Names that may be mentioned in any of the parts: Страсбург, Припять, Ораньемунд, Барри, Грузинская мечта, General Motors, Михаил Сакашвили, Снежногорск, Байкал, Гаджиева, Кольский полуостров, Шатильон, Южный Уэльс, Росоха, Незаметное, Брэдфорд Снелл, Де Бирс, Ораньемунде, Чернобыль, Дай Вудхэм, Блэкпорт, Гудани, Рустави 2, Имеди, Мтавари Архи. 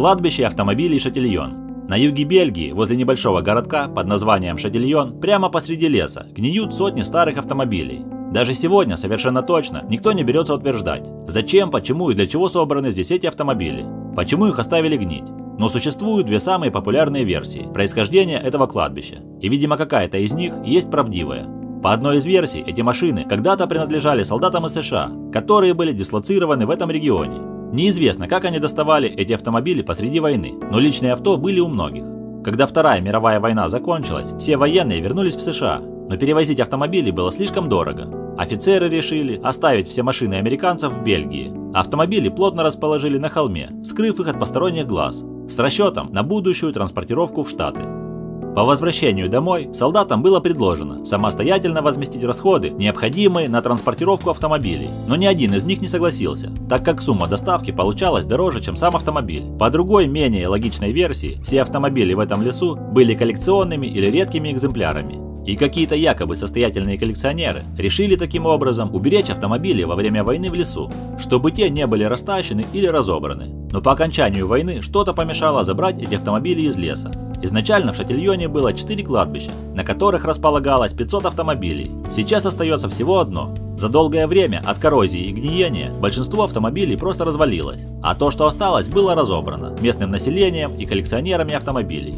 Кладбище автомобилей Шатильон. На юге Бельгии, возле небольшого городка под названием Шатильон, прямо посреди леса, гниют сотни старых автомобилей. Даже сегодня совершенно точно никто не берется утверждать, зачем, почему и для чего собраны здесь эти автомобили, почему их оставили гнить. Но существуют две самые популярные версии происхождения этого кладбища, и видимо какая-то из них есть правдивая. По одной из версий, эти машины когда-то принадлежали солдатам из США, которые были дислоцированы в этом регионе. Неизвестно, как они доставали эти автомобили посреди войны, но личные авто были у многих. Когда Вторая мировая война закончилась, все военные вернулись в США, но перевозить автомобили было слишком дорого. Офицеры решили оставить все машины американцев в Бельгии. Автомобили плотно расположили на холме, скрыв их от посторонних глаз, с расчетом на будущую транспортировку в Штаты. По возвращению домой солдатам было предложено самостоятельно возместить расходы, необходимые на транспортировку автомобилей, но ни один из них не согласился, так как сумма доставки получалась дороже, чем сам автомобиль. По другой, менее логичной версии, все автомобили в этом лесу были коллекционными или редкими экземплярами, и какие-то якобы состоятельные коллекционеры решили таким образом уберечь автомобили во время войны в лесу, чтобы те не были растащены или разобраны. Но по окончанию войны что-то помешало забрать эти автомобили из леса. Изначально в Шатильоне было 4 кладбища, на которых располагалось 500 автомобилей. Сейчас остается всего одно. За долгое время от коррозии и гниения большинство автомобилей просто развалилось, а то, что осталось, было разобрано местным населением и коллекционерами автомобилей.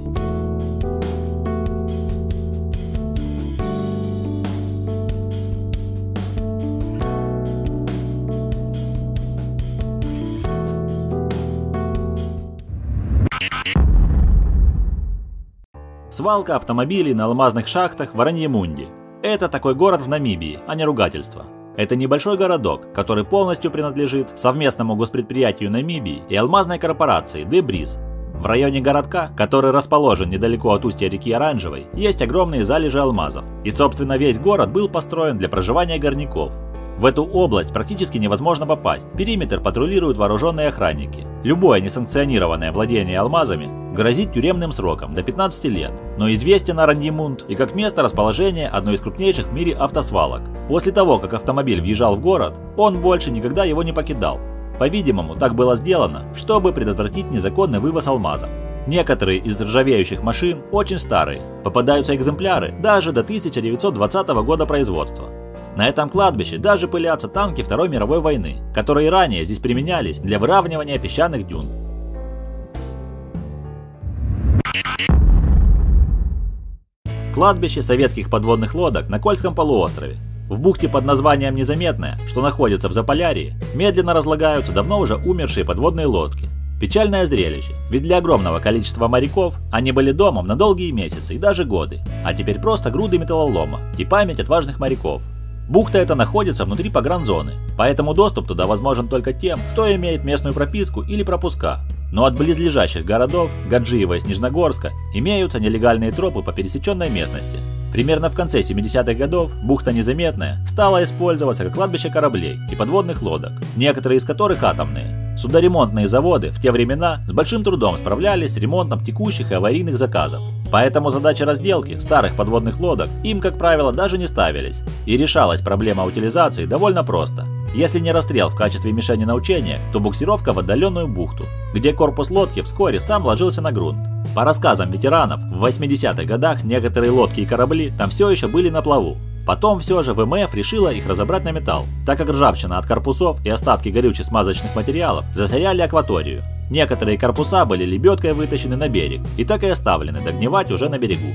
Свалка автомобилей на алмазных шахтах в Ораньемунде. Это такой город в Намибии, а не ругательство. Это небольшой городок, который полностью принадлежит совместному госпредприятию Намибии и алмазной корпорации Де Бирс. В районе городка, который расположен недалеко от устья реки Оранжевой, есть огромные залежи алмазов. И собственно весь город был построен для проживания горняков. В эту область практически невозможно попасть, периметр патрулируют вооруженные охранники. Любое несанкционированное владение алмазами грозит тюремным сроком до 15 лет, но известен Ораньемунд и как место расположения одной из крупнейших в мире автосвалок. После того, как автомобиль въезжал в город, он больше никогда его не покидал. По-видимому, так было сделано, чтобы предотвратить незаконный вывоз алмазов. Некоторые из ржавеющих машин очень старые, попадаются экземпляры даже до 1920 года производства. На этом кладбище даже пылятся танки Второй мировой войны, которые ранее здесь применялись для выравнивания песчаных дюн. Кладбище советских подводных лодок на Кольском полуострове. В бухте под названием Незаметное, что находится в Заполярье, медленно разлагаются давно уже умершие подводные лодки. Печальное зрелище, ведь для огромного количества моряков они были домом на долгие месяцы и даже годы, а теперь просто груды металлолома и память отважных моряков. Бухта эта находится внутри погранзоны, поэтому доступ туда возможен только тем, кто имеет местную прописку или пропуска. Но от близлежащих городов Гаджиева и Снежногорска имеются нелегальные тропы по пересеченной местности. Примерно в конце 70-х годов бухта Незаметная стала использоваться как кладбище кораблей и подводных лодок, некоторые из которых атомные. Судоремонтные заводы в те времена с большим трудом справлялись с ремонтом текущих и аварийных заказов. Поэтому задачи разделки старых подводных лодок им, как правило, даже не ставились, и решалась проблема утилизации довольно просто. Если не расстрел в качестве мишени на учениях, то буксировка в отдаленную бухту, где корпус лодки вскоре сам ложился на грунт. По рассказам ветеранов, в 80-х годах некоторые лодки и корабли там все еще были на плаву. Потом все же ВМФ решила их разобрать на металл, так как ржавчина от корпусов и остатки горючих смазочных материалов засоряли акваторию. Некоторые корпуса были лебедкой вытащены на берег и так и оставлены догнивать уже на берегу.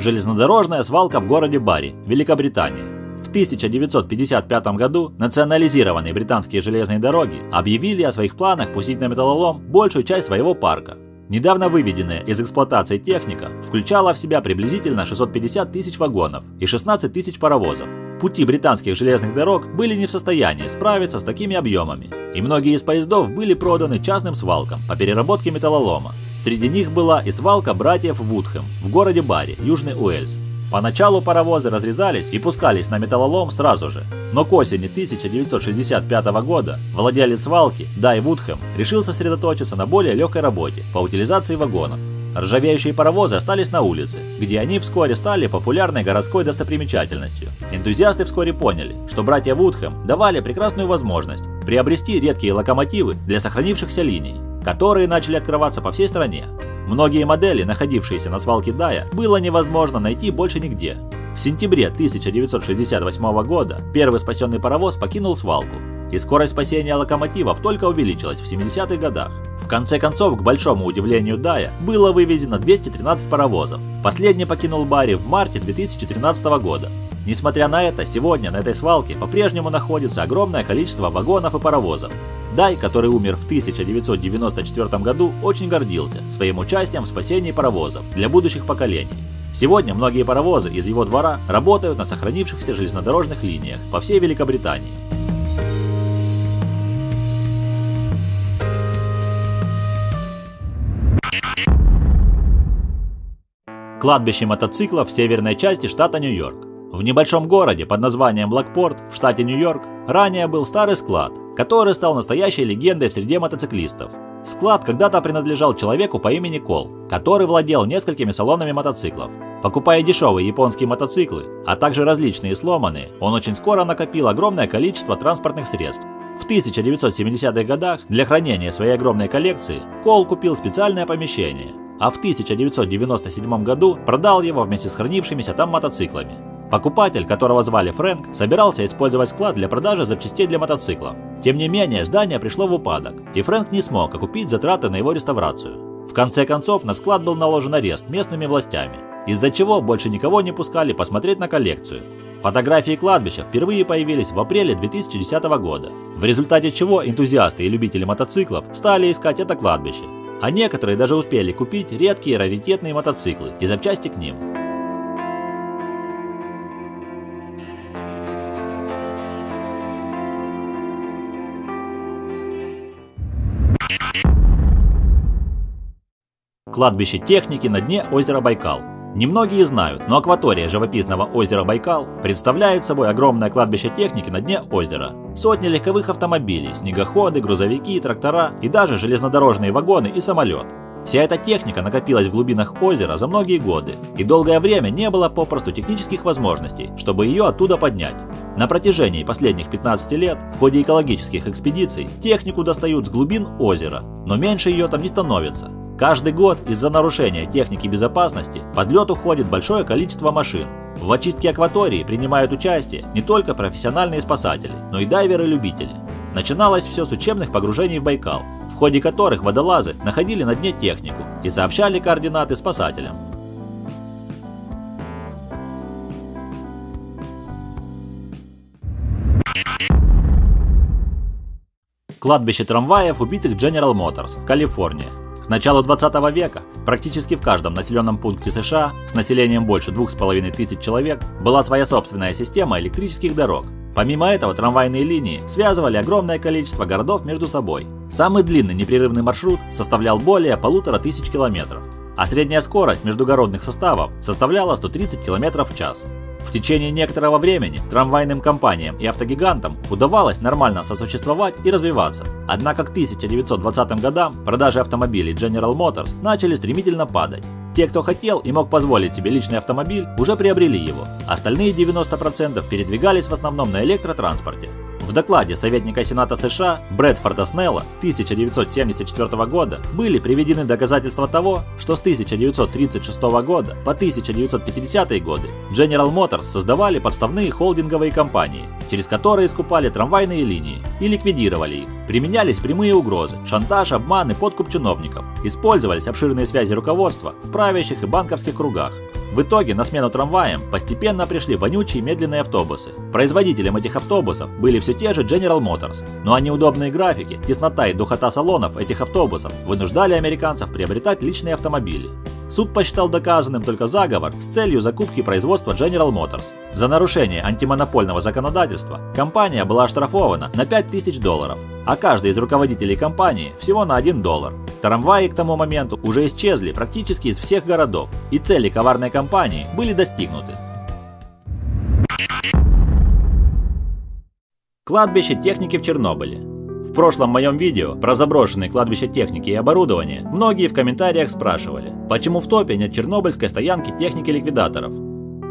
Железнодорожная свалка в городе Барри, Великобритания. В 1955 году национализированные британские железные дороги объявили о своих планах пустить на металлолом большую часть своего парка. Недавно выведенная из эксплуатации техника включала в себя приблизительно 650 тысяч вагонов и 16 тысяч паровозов. Пути британских железных дорог были не в состоянии справиться с такими объемами, и многие из поездов были проданы частным свалкам по переработке металлолома. Среди них была и свалка братьев Вудхэм в городе Барри, Южный Уэльс. Поначалу паровозы разрезались и пускались на металлолом сразу же, но к осени 1965 года владелец свалки Дай Вудхэм решил сосредоточиться на более легкой работе по утилизации вагонов. Ржавеющие паровозы остались на улице, где они вскоре стали популярной городской достопримечательностью. Энтузиасты вскоре поняли, что братья Вудхэм давали прекрасную возможность приобрести редкие локомотивы для сохранившихся линий, которые начали открываться по всей стране. Многие модели, находившиеся на свалке Дая, было невозможно найти больше нигде. В сентябре 1968 года первый спасенный паровоз покинул свалку, и скорость спасения локомотивов только увеличилась в 70-х годах. В конце концов, к большому удивлению Дая, было вывезено 213 паровозов. Последний покинул Барри в марте 2013 года. Несмотря на это, сегодня на этой свалке по-прежнему находится огромное количество вагонов и паровозов. Дай, который умер в 1994 году, очень гордился своим участием в спасении паровозов для будущих поколений. Сегодня многие паровозы из его двора работают на сохранившихся железнодорожных линиях по всей Великобритании. Кладбище мотоциклов в северной части штата Нью-Йорк. В небольшом городе под названием Блэкпорт в штате Нью-Йорк ранее был старый склад, который стал настоящей легендой в среде мотоциклистов. Склад когда-то принадлежал человеку по имени Кол, который владел несколькими салонами мотоциклов. Покупая дешевые японские мотоциклы, а также различные сломанные, он очень скоро накопил огромное количество транспортных средств. В 1970-х годах для хранения своей огромной коллекции Кол купил специальное помещение, а в 1997 году продал его вместе с хранившимися там мотоциклами. Покупатель, которого звали Фрэнк, собирался использовать склад для продажи запчастей для мотоциклов. Тем не менее, здание пришло в упадок, и Фрэнк не смог окупить затраты на его реставрацию. В конце концов, на склад был наложен арест местными властями, из-за чего больше никого не пускали посмотреть на коллекцию. Фотографии кладбища впервые появились в апреле 2010 года, в результате чего энтузиасты и любители мотоциклов стали искать это кладбище, а некоторые даже успели купить редкие раритетные мотоциклы и запчасти к ним. Кладбище техники на дне озера Байкал. Немногие знают, но акватория живописного озера Байкал представляет собой огромное кладбище техники на дне озера. Сотни легковых автомобилей, снегоходы, грузовики, трактора и даже железнодорожные вагоны и самолет. Вся эта техника накопилась в глубинах озера за многие годы, и долгое время не было попросту технических возможностей, чтобы ее оттуда поднять. На протяжении последних 15 лет в ходе экологических экспедиций технику достают с глубин озера, но меньше ее там не становится. Каждый год из-за нарушения техники безопасности под лед уходит большое количество машин. В очистке акватории принимают участие не только профессиональные спасатели, но и дайверы-любители. Начиналось все с учебных погружений в Байкал, в ходе которых водолазы находили на дне технику и сообщали координаты спасателям. Кладбище трамваев, убитых General Motors, Калифорния. К началу 20 века практически в каждом населенном пункте США с населением больше 2500 человек была своя собственная система электрических дорог. Помимо этого, трамвайные линии связывали огромное количество городов между собой. Самый длинный непрерывный маршрут составлял более 1500 километров, а средняя скорость междугородных составов составляла 130 километров в час. В течение некоторого времени трамвайным компаниям и автогигантам удавалось нормально сосуществовать и развиваться. Однако к 1920 годам продажи автомобилей General Motors начали стремительно падать. Те, кто хотел и мог позволить себе личный автомобиль, уже приобрели его. Остальные 90% передвигались в основном на электротранспорте. В докладе советника Сената США Брэдфорда Снелла 1974 года были приведены доказательства того, что с 1936 года по 1950-е годы General Motors создавали подставные холдинговые компании, через которые скупали трамвайные линии и ликвидировали их. Применялись прямые угрозы, шантаж, обман и подкуп чиновников. Использовались обширные связи руководства в правящих и банковских кругах. В итоге на смену трамваям постепенно пришли вонючие медленные автобусы. Производителем этих автобусов были все те же General Motors, но неудобные графики, теснота и духота салонов этих автобусов вынуждали американцев приобретать личные автомобили. Суд посчитал доказанным только заговор с целью закупки и производства General Motors. За нарушение антимонопольного законодательства компания была оштрафована на $5000, а каждый из руководителей компании всего на $1. Трамваи к тому моменту уже исчезли практически из всех городов, и цели коварной компании были достигнуты. Кладбище техники в Чернобыле. В В прошлом моем видео про заброшенные кладбища техники и оборудования многие в комментариях спрашивали, почему в топе нет чернобыльской стоянки техники-ликвидаторов.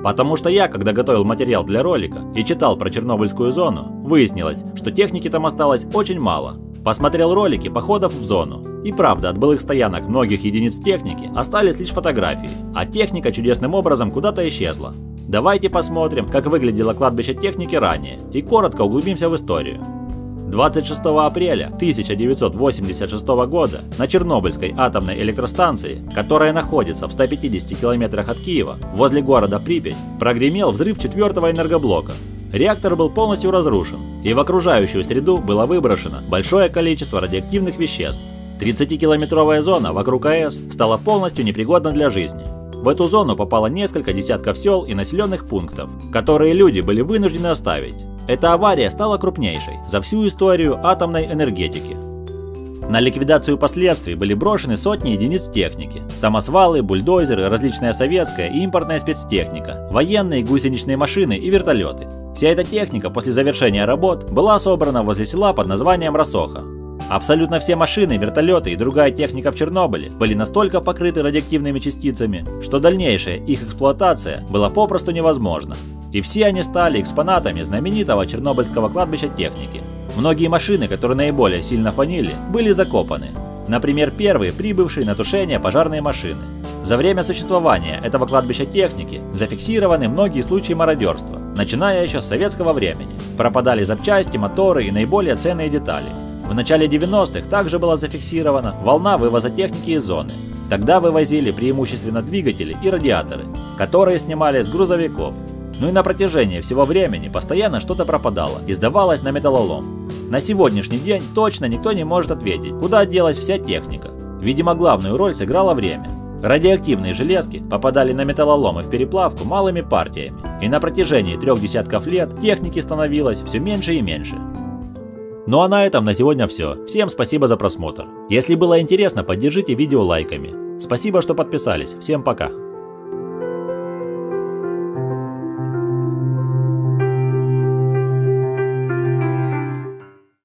Потому что я, когда готовил материал для ролика и читал про чернобыльскую зону, выяснилось, что техники там осталось очень мало. Посмотрел ролики походов в зону. И правда, от былых стоянок многих единиц техники остались лишь фотографии, а техника чудесным образом куда-то исчезла. Давайте посмотрим, как выглядело кладбище техники ранее, и коротко углубимся в историю. 26 апреля 1986 года на Чернобыльской атомной электростанции, которая находится в 150 километрах от Киева, возле города Припять, прогремел взрыв 4-го энергоблока. Реактор был полностью разрушен, и в окружающую среду было выброшено большое количество радиоактивных веществ. 30-километровая зона вокруг АЭС стала полностью непригодна для жизни. В эту зону попало несколько десятков сел и населенных пунктов, которые люди были вынуждены оставить. Эта авария стала крупнейшей за всю историю атомной энергетики. На ликвидацию последствий были брошены сотни единиц техники, самосвалы, бульдозеры, различная советская и импортная спецтехника, военные, гусеничные машины и вертолеты. Вся эта техника после завершения работ была собрана возле села под названием Росоха. Абсолютно все машины, вертолеты и другая техника в Чернобыле были настолько покрыты радиоактивными частицами, что дальнейшая их эксплуатация была попросту невозможна. И все они стали экспонатами знаменитого чернобыльского кладбища техники. Многие машины, которые наиболее сильно фонили, были закопаны. Например, первые прибывшие на тушение пожарные машины. За время существования этого кладбища техники зафиксированы многие случаи мародерства, начиная еще с советского времени. Пропадали запчасти, моторы и наиболее ценные детали. В начале 90-х также была зафиксирована волна вывоза техники из зоны. Тогда вывозили преимущественно двигатели и радиаторы, которые снимали с грузовиков. Ну и на протяжении всего времени постоянно что-то пропадало и сдавалось на металлолом. На сегодняшний день точно никто не может ответить, куда делась вся техника. Видимо, главную роль сыграло время. Радиоактивные железки попадали на металлолом и в переплавку малыми партиями, и на протяжении 3 десятков лет техники становилось все меньше и меньше. Ну а на этом на сегодня все. Всем спасибо за просмотр. Если было интересно, поддержите видео лайками. Спасибо, что подписались. Всем пока.